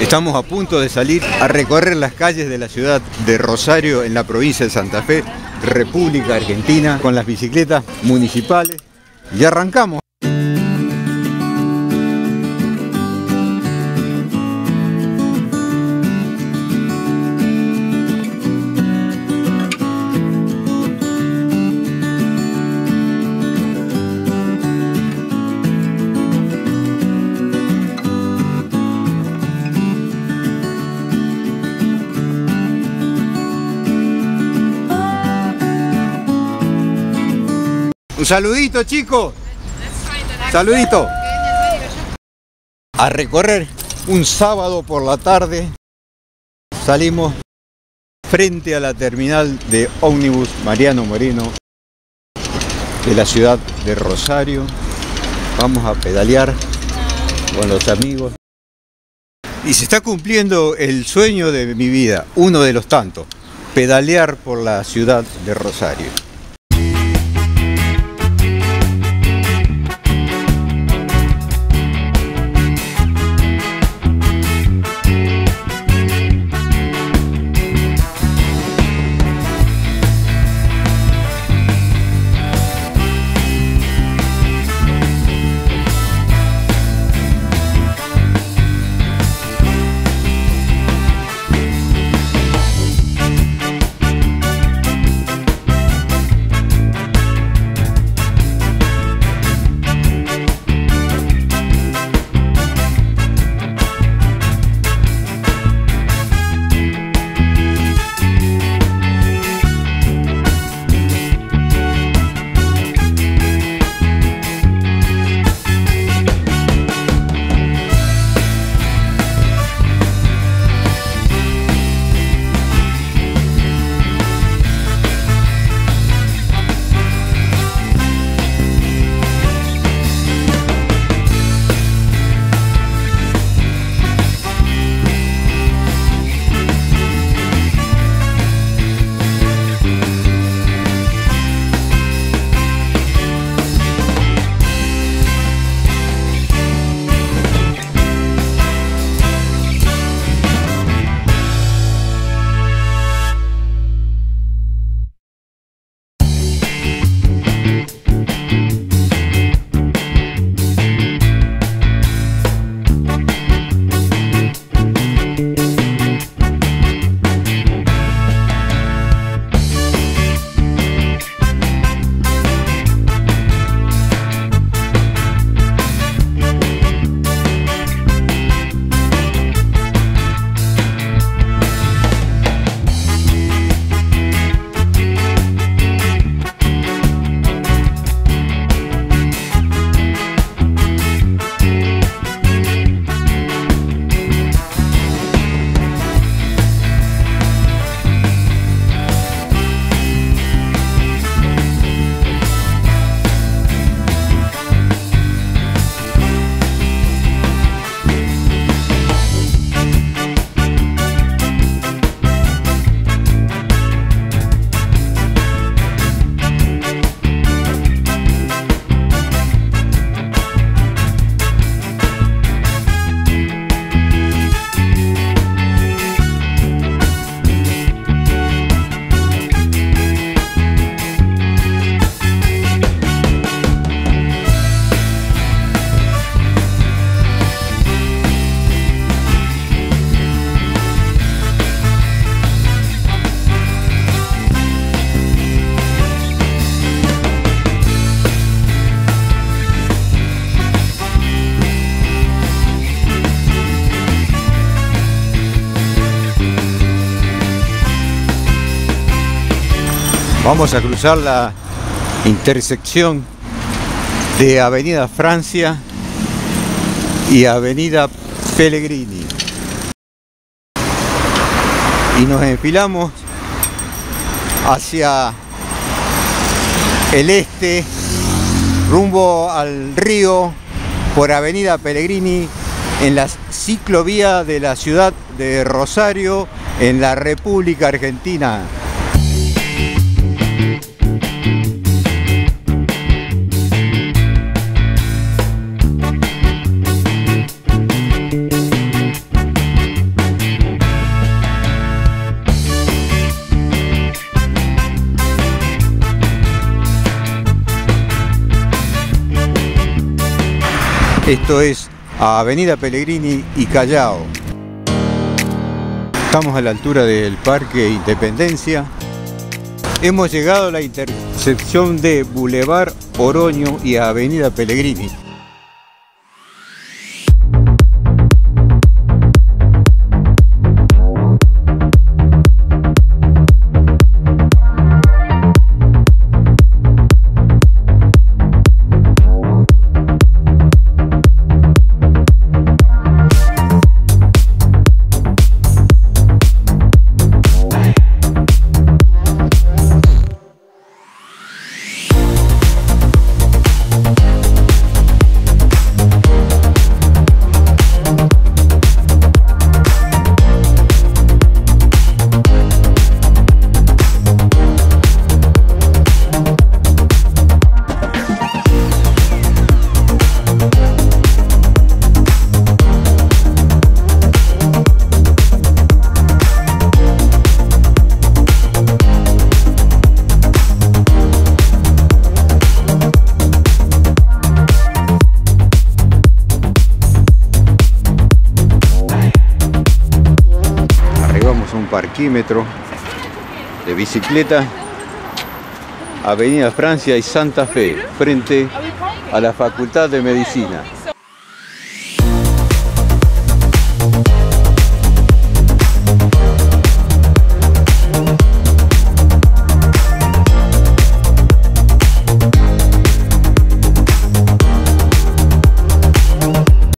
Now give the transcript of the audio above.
Estamos a punto de salir a recorrer las calles de la ciudad de Rosario, en la provincia de Santa Fe, República Argentina, con las bicicletas municipales, y arrancamos. Un saludito, chicos. Saludito. A recorrer un sábado por la tarde. Salimos frente a la terminal de ómnibus Mariano Moreno de la ciudad de Rosario. Vamos a pedalear con los amigos. Y se está cumpliendo el sueño de mi vida, uno de los tantos, pedalear por la ciudad de Rosario. Vamos a cruzar la intersección de Avenida Francia y Avenida Pellegrini. Y nos enfilamos hacia el este, rumbo al río, por Avenida Pellegrini, en la ciclovía de la ciudad de Rosario, en la República Argentina. Esto es Avenida Pellegrini y Callao. Estamos a la altura del Parque Independencia. Hemos llegado a la intersección de Bulevar Oroño y Avenida Pellegrini. Parquímetro de bicicleta, Avenida Francia y Santa Fe, frente a la Facultad de Medicina.